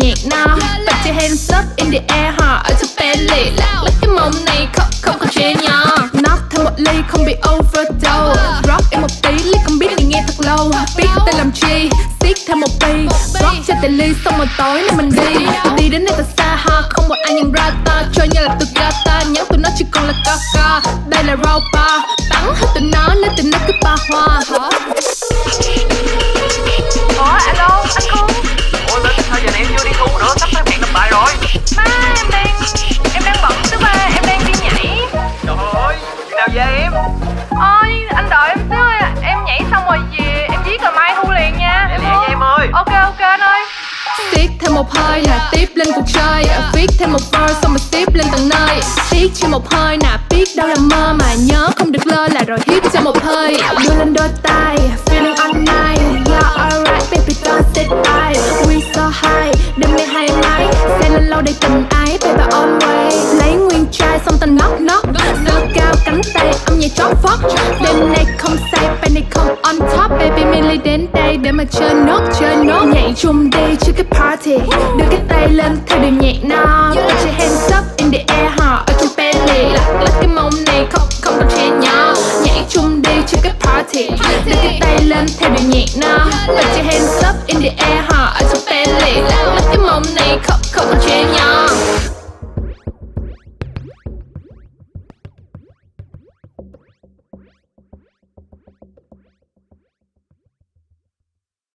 nhạc now. Put your hands up in the air ha, ở trên Bentley. Lấy cái mông này không chê nha. Knock thêm một ly không bị overdose. Rock em một tí lấy con beat này nghe thật lâu. Biết ta làm chi, siết thêm một tí. Rock cho tề ly xong rồi tối nay mình đi. Tôi đi đến nơi thật xa ha, không một ai nhận ra ta. Trôi như là từ gata, nhắn tụi nó chỉ còn là Kaka. Đây là raw bar, bắn hết tụi nó lấy tụi nó cứ ba hoa. Ôi, anh đợi em xíu ơi, em nhảy xong rồi về, em viết rồi mai thu liền nha. Em hẹn em ơi. Ok anh ơi. Tiếp thêm một hơi là tiếp lên cuộc chơi. Viết thêm một verse xong rồi tiếp lên tận nơi. Tiếp cho một hơi nè, biết đâu là mơ mà nhớ không được lơ là rồi hít cho một hơi. Đưa lên đôi tay, feeling all night. Yeah alright baby don't sit by. We so high, đêm nay hay lái. Xe lên lâu đầy tình ái, baby always. Lấy nguyên chai xong ta knock knock. Cánh tay âm nhạc chót phót. Đêm nay không say, bên này không on top. Baby Millie đến đây để mà chơi nốt, chơi nốt. Nhảy chung đi chứ cái party. Đưa cái tay lên theo điệu nhạc nào. Put your hands up in the air ha, ở trên Bentley. Lắc cái mông này không còn che nhau. Nhảy chung đi chứ cái party. Đưa cái tay lên theo điệu nhạc nào. Put your hands up in the air ha, ở trên Bentley. Lắc cái mông này không còn che nhau.